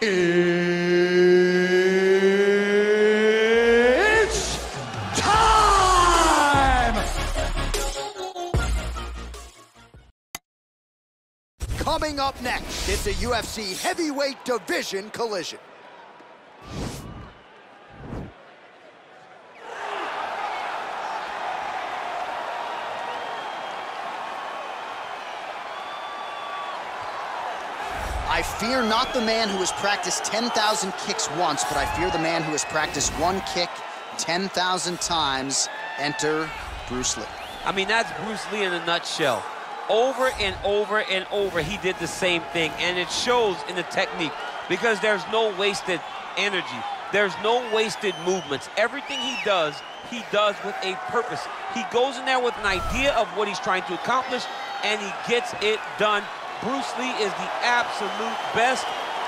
It's time! Coming up next, it's a UFC heavyweight division collision. I fear not the man who has practiced 10,000 kicks once, but I fear the man who has practiced one kick 10,000 times. Enter Bruce Lee. I mean, that's Bruce Lee in a nutshell. Over and over and over, he did the same thing, and it shows in the technique because there's no wasted energy. There's no wasted movements. Everything he does with a purpose. He goes in there with an idea of what he's trying to accomplish, and he gets it done. Bruce Lee is the absolute best.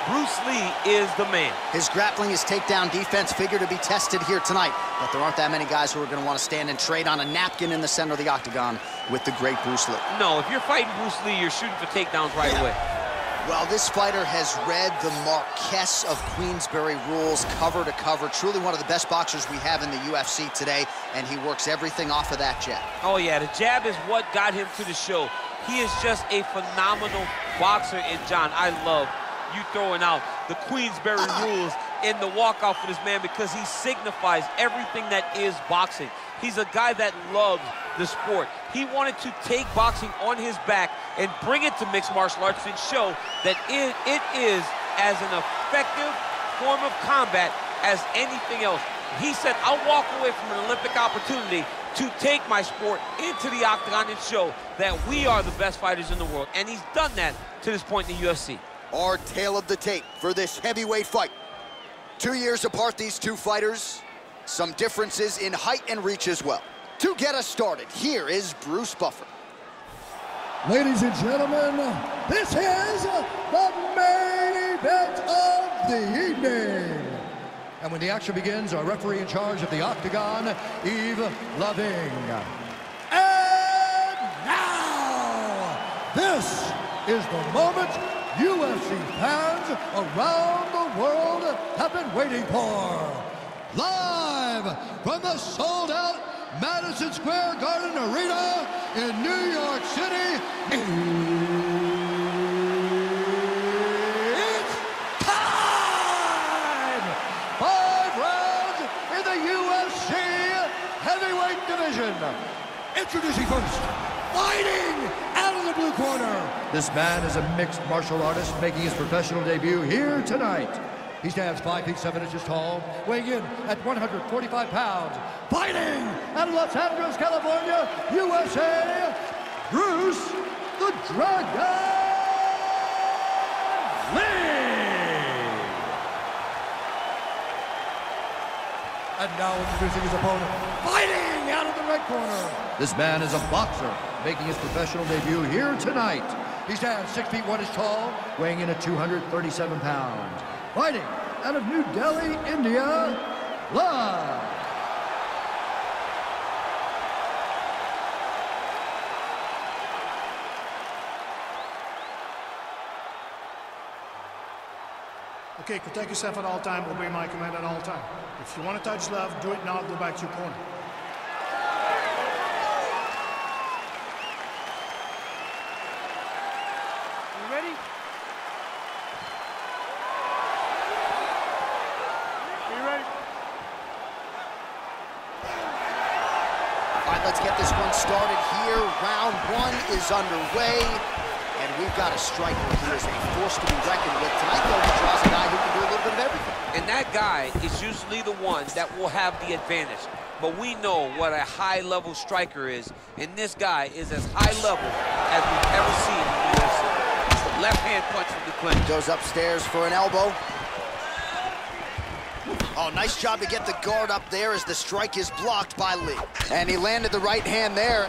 Bruce Lee is the man. His grappling, his takedown defense figure to be tested here tonight, but there aren't that many guys who are going to want to stand and trade on a napkin in the center of the octagon with the great Bruce Lee. No, if you're fighting Bruce Lee, you're shooting for takedowns right away. Well, this fighter has read the Marquess of Queensberry rules cover to cover. Truly one of the best boxers we have in the UFC today, and he works everything off of that jab. Oh, yeah, the jab is what got him to the show. He is just a phenomenal boxer, and John, I love you throwing out the Queensberry rules in the walkout for this man because he signifies everything that is boxing. He's a guy that loves the sport. He wanted to take boxing on his back and bring it to mixed martial arts and show that it is as an effective form of combat as anything else. He said, I'll walk away from an Olympic opportunity to take my sport into the octagon and show that we are the best fighters in the world. And he's done that to this point in the UFC. Our tale of the tape for this heavyweight fight. 2 years apart, these two fighters. Some differences in height and reach as well. To get us started, here is Bruce Buffer. Ladies and gentlemen, this is the main event of the evening. And when the action begins, our referee in charge of the octagon, Eve Loving. And now, this is the moment UFC fans around the world have been waiting for. Live from the sold-out Madison Square Garden Arena in New York City, it's time! 5 rounds in the UFC heavyweight division. Introducing first, fighting out of the blue corner. This man is a mixed martial artist making his professional debut here tonight. He stands 5 feet 7 inches tall, weighing in at 145 pounds. Fighting out of Los Angeles, California, USA, Bruce the Dragon Lee. And now introducing his opponent, fighting out of the red corner. This man is a boxer making his professional debut here tonight. He stands 6 feet 1 inch tall, weighing in at 237 pounds. Fighting out of New Delhi, India, live. Okay, protect yourself at all time, obey my command at all time. If you want to touch left, do it now, go back to your corner. You ready? Let's get this one started here. Round 1 is underway, and we've got a striker who is a force to be reckoned with. Tonight, though, he draws a guy who can do a little bit of everything. And that guy is usually the one that will have the advantage. But we know what a high-level striker is, and this guy is as high-level as we've ever seen in the UFC. It's a left-hand punch from the clinch. Goes upstairs for an elbow. Oh, nice job to get the guard up there as the strike is blocked by Lee. And he landed the right hand there.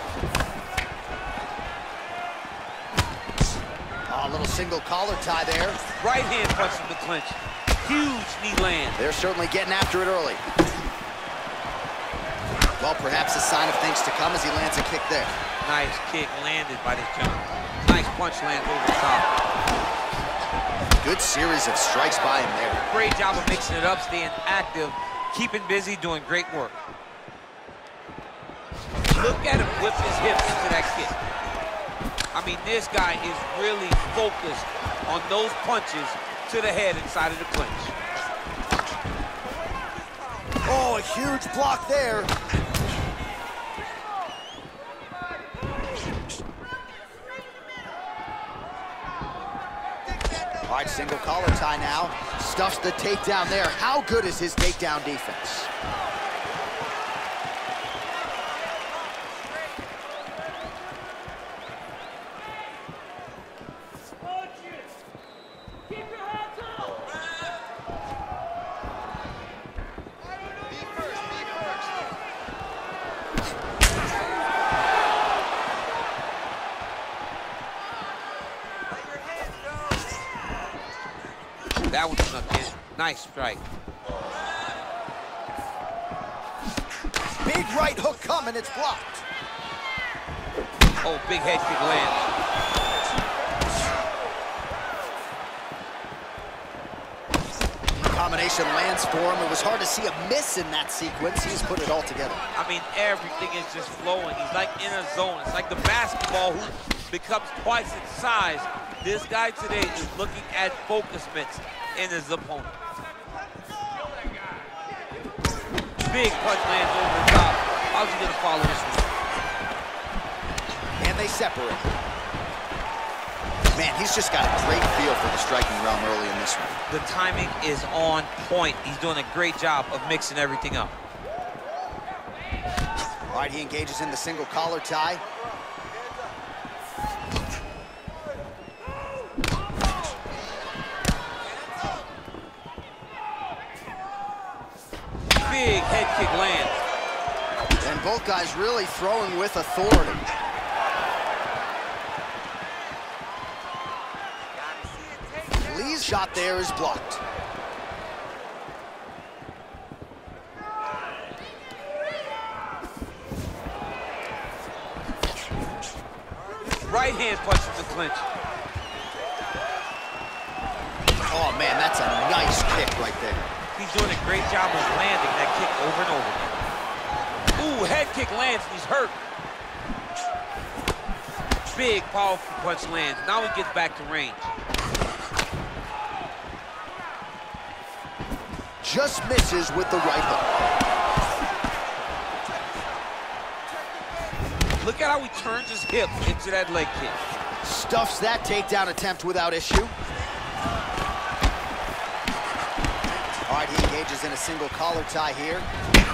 Oh, a little single collar tie there. Right hand punch from the clinch. Huge knee land. They're certainly getting after it early. Well, perhaps a sign of things to come as he lands a kick there. Nice kick landed by this jump. Nice punch lands over the top. Good series of strikes by him there. Great job of mixing it up, staying active, keeping busy, doing great work. Look at him whip his hips into that kick. I mean, this guy is really focused on those punches to the head inside of the clinch. Oh, a huge block there. All right, single collar tie now. Stuffs the takedown there. How good is his takedown defense? That was snuck in. Nice strike. Big right hook coming, it's blocked. Oh, big head kick lands. Combination lands for him. It was hard to see a miss in that sequence. He's put it all together. I mean, everything is just flowing. He's like in a zone. It's like the basketball who becomes twice its size. This guy today is looking at focusments in his opponent. Big punch lands over the top. How's he gonna follow this one? And they separate. Man, he's just got a great feel for the striking realm early in this one. The timing is on point. He's doing a great job of mixing everything up. All right, he engages in the single collar tie. Big head kick land. And both guys really throwing with authority. Lee's shot there is blocked. Right hand punches the clinch. Oh man, that's a nice kick right there. He's doing a great job of landing that kick over and over again. Ooh, head kick lands, he's hurt. Big, powerful punch lands. Now he gets back to range. Just misses with the right hook. Look at how he turns his hip into that leg kick. Stuffs that takedown attempt without issue. All right, he engages in a single collar tie here.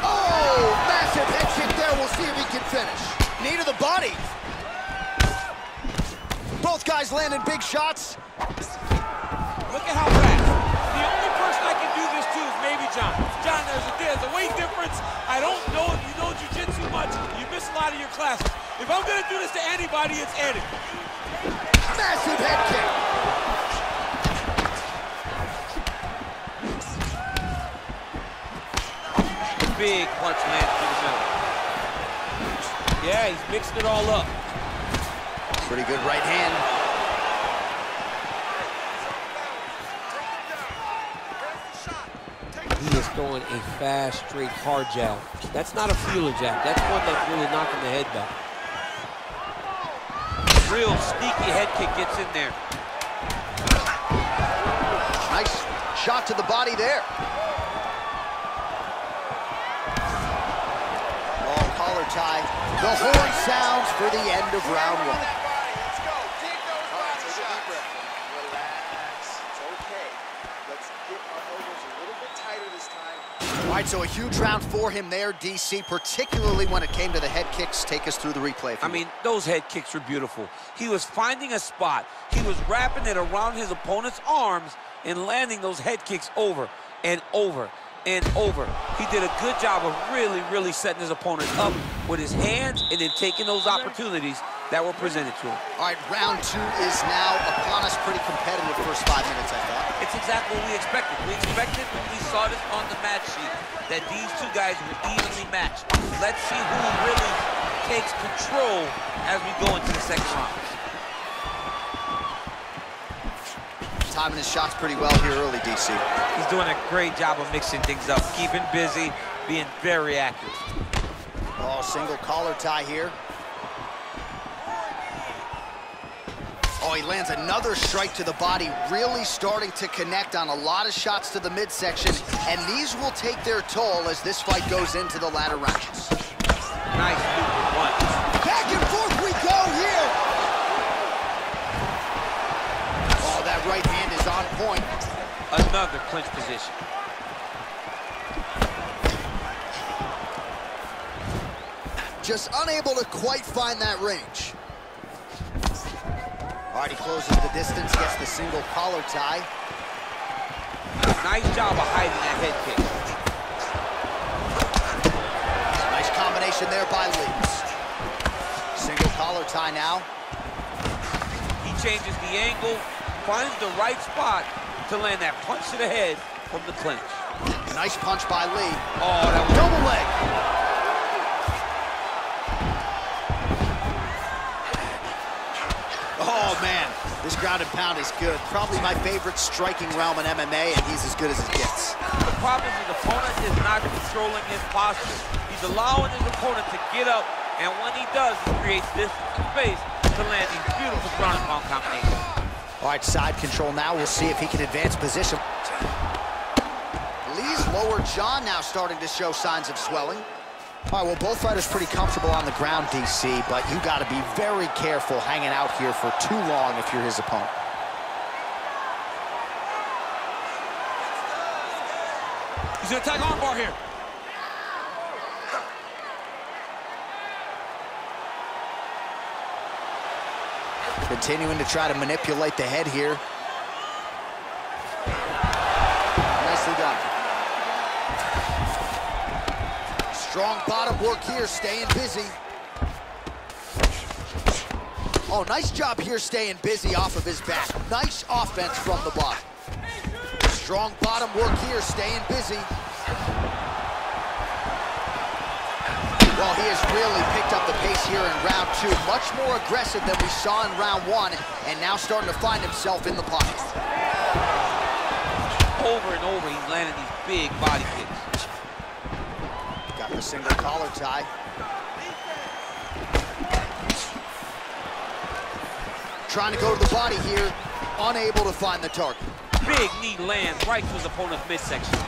Oh, massive head kick there. We'll see if he can finish. Knee to the body. Both guys landing big shots. Look at how fast. The only person I can do this to is maybe John. John, there's a weight difference. I don't know if you know jiu-jitsu much. You miss a lot of your classes. If I'm going to do this to anybody, it's Eddie. Massive head kick. Big punch lands to the middle. Yeah, he's mixed it all up. Pretty good right hand. He is throwing a fast, straight, hard jab. That's not a feeler jab. That's one that's really knocking the head back. Real sneaky head kick gets in there. Nice shot to the body there. Tie. The horn sounds for the end of round one. Let's go. Take those body shots. Relax. It's okay. Let's get our elbows a little bit tighter this time. All right, so a huge round for him there, DC, particularly when it came to the head kicks. Take us through the replay. I mean, those head kicks were beautiful. He was finding a spot. He was wrapping it around his opponent's arms and landing those head kicks over and over. And over. He did a good job of really setting his opponent up with his hands and then taking those opportunities that were presented to him. All right, round two is now upon us. Pretty competitive first 5 minutes, I thought. It's exactly what we expected. We expected when we saw this on the match sheet that these two guys were evenly matched. Let's see who really takes control as we go into the second round. timing his shots pretty well here early, DC. He's doing a great job of mixing things up, keeping busy, being very active. Oh, single collar tie here. Oh, he lands another strike to the body, really starting to connect on a lot of shots to the midsection, and these will take their toll as this fight goes into the latter rounds. Nice move, one. Back and forth we go here. Oh, that right hand is on point. Another clinch position. Just unable to quite find that range. All right, he closes the distance, gets the single collar tie. Nice job of hiding that head kick. Nice combination there by Lee. Single collar tie now. He changes the angle, finds the right spot to land that punch to the head from the clinch. Nice punch by Lee. Oh, that was double leg. Oh, man, this ground and pound is good. Probably my favorite striking realm in MMA, and he's as good as it gets. The problem is his opponent is not controlling his posture. He's allowing his opponent to get up, and when he does, he creates this space to land these beautiful ground and pound combinations. All right, side control now. We'll see if he can advance position. Lee's lower jaw now starting to show signs of swelling. All right, well, both fighters pretty comfortable on the ground, DC, but you got to be very careful hanging out here for too long if you're his opponent. He's going to attack armbar here. Continuing to try to manipulate the head here. Nicely done. Strong bottom work here, staying busy. Oh, nice job here staying busy off of his back. Nice offense from the bottom. Strong bottom work here, staying busy. Well, he has really picked up the pace here in round two. Much more aggressive than we saw in round one, and now starting to find himself in the pocket. Over and over, he's landing these big body kicks. A single collar tie. Trying to go to the body here, unable to find the target. Big knee lands right to his opponent's midsection.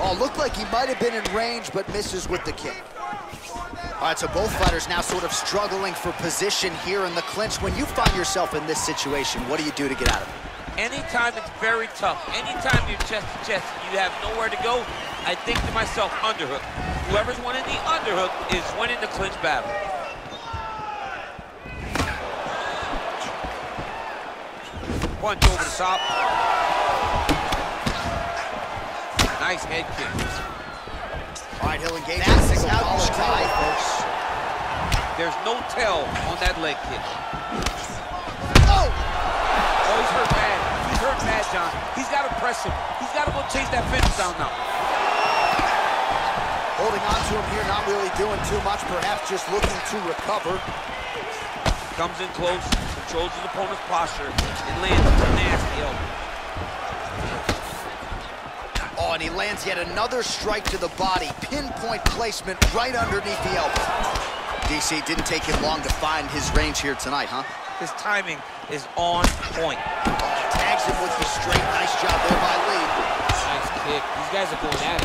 Oh, looked like he might have been in range, but misses with the kick. All right, so both fighters now sort of struggling for position here in the clinch. When you find yourself in this situation, what do you do to get out of it? Anytime it's very tough, anytime you're chest to chest, you have nowhere to go, I think to myself, underhook. Whoever's winning the underhook is winning the clinch battle. Punch over the top. Nice head kick. All right, he'll engage. That's how you strike, folks. There's no tell on that leg kick. Oh, he's hurt bad. He's hurt bad, John. He's got to press him. He's got to go chase that fence down now. Holding on to him here, not really doing too much, perhaps just looking to recover. Comes in close, controls his opponent's posture, and lands a nasty elbow. Oh, and he lands yet another strike to the body. Pinpoint placement right underneath the elbow. DC, didn't take him long to find his range here tonight, huh? His timing is on point. Tags him with the straight. Nice job there by Lee. Nice kick. These guys are going at it.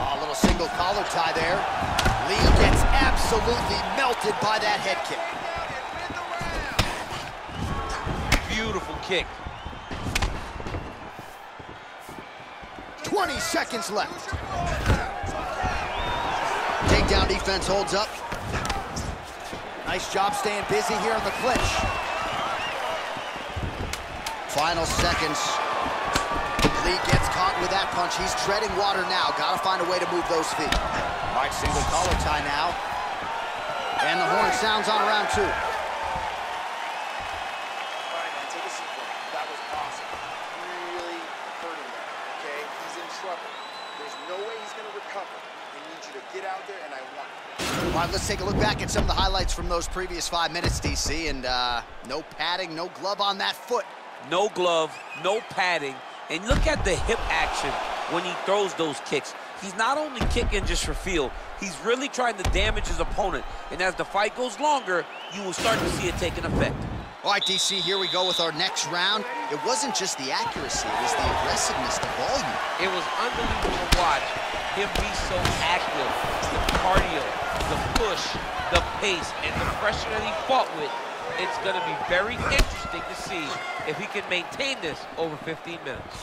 Oh, a little single collar tie there. Lee gets absolutely melted by that head kick. Beautiful kick. 20 seconds left. Takedown defense holds up. Nice job staying busy here in the clinch. Final seconds. Lee gets caught with that punch. He's treading water now. Got to find a way to move those feet. All right, single collar tie now. And the horn sounds on round two. All right, man, take a seat. That was awesome. Really hurting him, okay? He's in trouble. There's no way he's going to recover. need you to get out there, and I want it. All right, let's take a look back at some of the highlights from those previous 5 minutes, DC, and no padding, no glove on that foot. No glove, no padding, and look at the hip action when he throws those kicks. He's not only kicking just for feel, he's really trying to damage his opponent. And as the fight goes longer, you will start to see it taking effect. All right, DC, here we go with our next round. It wasn't just the accuracy, it was the aggressiveness, the volume. It was unbelievable to watch him be so active. The cardio, the push, the pace, and the pressure that he fought with. It's gonna be very interesting to see if he can maintain this over 15 minutes.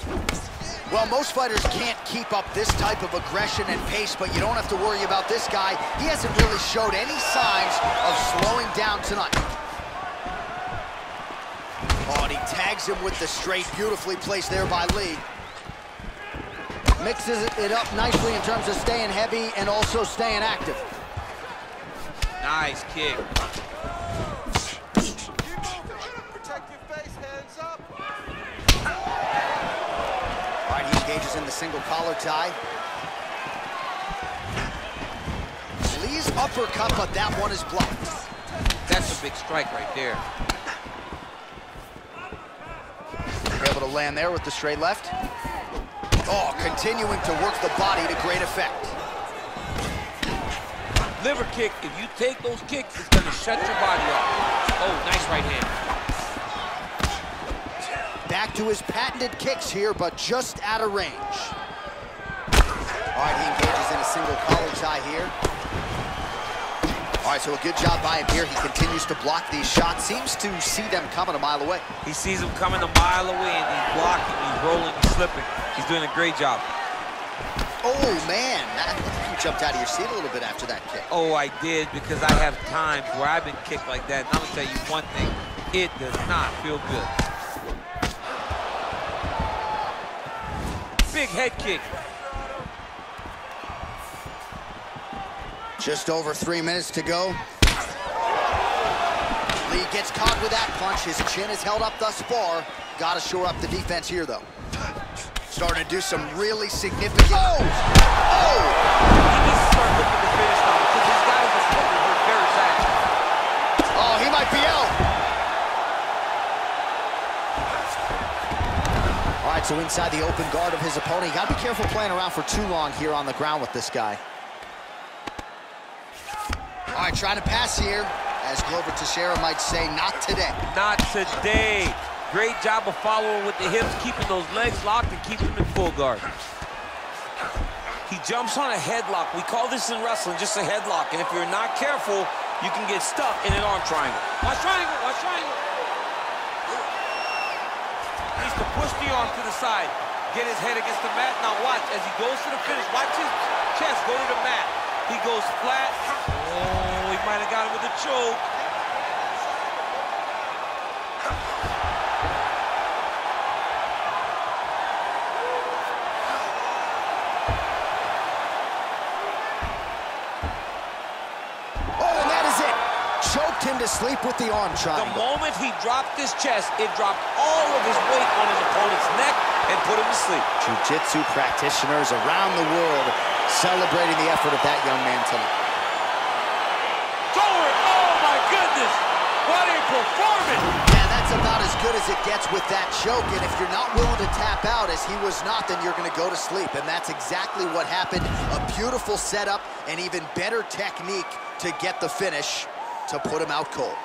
Well, most fighters can't keep up this type of aggression and pace, but you don't have to worry about this guy. He hasn't really showed any signs of slowing down tonight. Oh, and he tags him with the straight, beautifully placed there by Lee. Mixes it up nicely in terms of staying heavy and also staying active. Nice kick. In the single collar tie. Lee's uppercut, but that one is blocked. That's a big strike right there. Able to land there with the straight left. Oh, continuing to work the body to great effect. Liver kick. If you take those kicks, it's going to shut your body off. Oh, nice right hand. Back to his patented kicks here, but just out of range. All right, he engages in a single collar tie here. All right, so a good job by him here. He continues to block these shots. Seems to see them coming a mile away. He sees them coming a mile away, and he's blocking, he's rolling, he's slipping. He's doing a great job. Oh, man, you jumped out of your seat a little bit after that kick. Oh, I did, because I have times where I've been kicked like that. And I'm gonna tell you one thing, it does not feel good. Big head kick. Just over 3 minutes to go. Lee gets caught with that punch. His chin is held up thus far. Gotta shore up the defense here, though. Starting to do some really significant... Oh! Oh! He needs to start looking to finish now because he's got his opponent hurt very fast. Oh, he might be out. So inside the open guard of his opponent. You gotta be careful playing around for too long here on the ground with this guy. All right, trying to pass here. As Glover Teixeira might say, not today. Not today. Great job of following with the hips, keeping those legs locked and keeping them in full guard. He jumps on a headlock. We call this in wrestling just a headlock. And if you're not careful, you can get stuck in an arm triangle. Watch triangle, watch triangle. Needs to push the arm to the side, get his head against the mat. Now watch, as he goes to the finish, watch his chest go to the mat. He goes flat. Oh, he might have got him with a choke. Oh, and that is it. Choked him to sleep with the arm triangle. The moment he dropped his chest, it dropped all of his weight on his opponent's neck and put him to sleep. Jiu-jitsu practitioners around the world celebrating the effort of that young man tonight. Forward! Oh, my goodness! What a performance! Yeah, that's about as good as it gets with that choke, and if you're not willing to tap out as he was not, then you're going to go to sleep, and that's exactly what happened. A beautiful setup and even better technique to get the finish to put him out cold.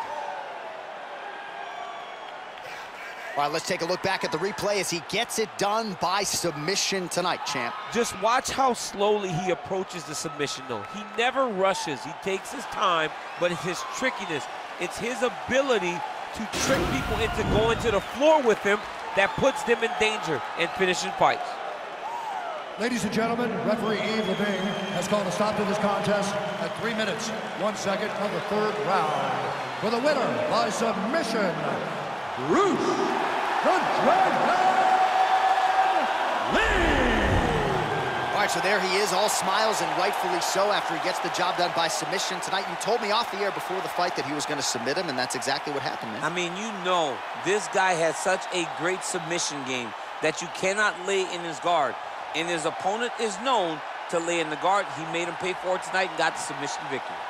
All right, let's take a look back at the replay as he gets it done by submission tonight, champ. Just watch how slowly he approaches the submission, though. He never rushes. He takes his time, but it's his trickiness. It's his ability to trick people into going to the floor with him that puts them in danger and finishing fights. Ladies and gentlemen, referee Eve Loving has called a stop to this contest at 3 minutes, 1 second of the third round. For the winner by submission, Roosh. The Dragon Lee! All right, so there he is, all smiles, and rightfully so after he gets the job done by submission tonight. You told me off the air before the fight that he was going to submit him, and that's exactly what happened, man. I mean, you know, this guy has such a great submission game that you cannot lay in his guard, and his opponent is known to Lee in the guard. He made him pay for it tonight and got the submission victory.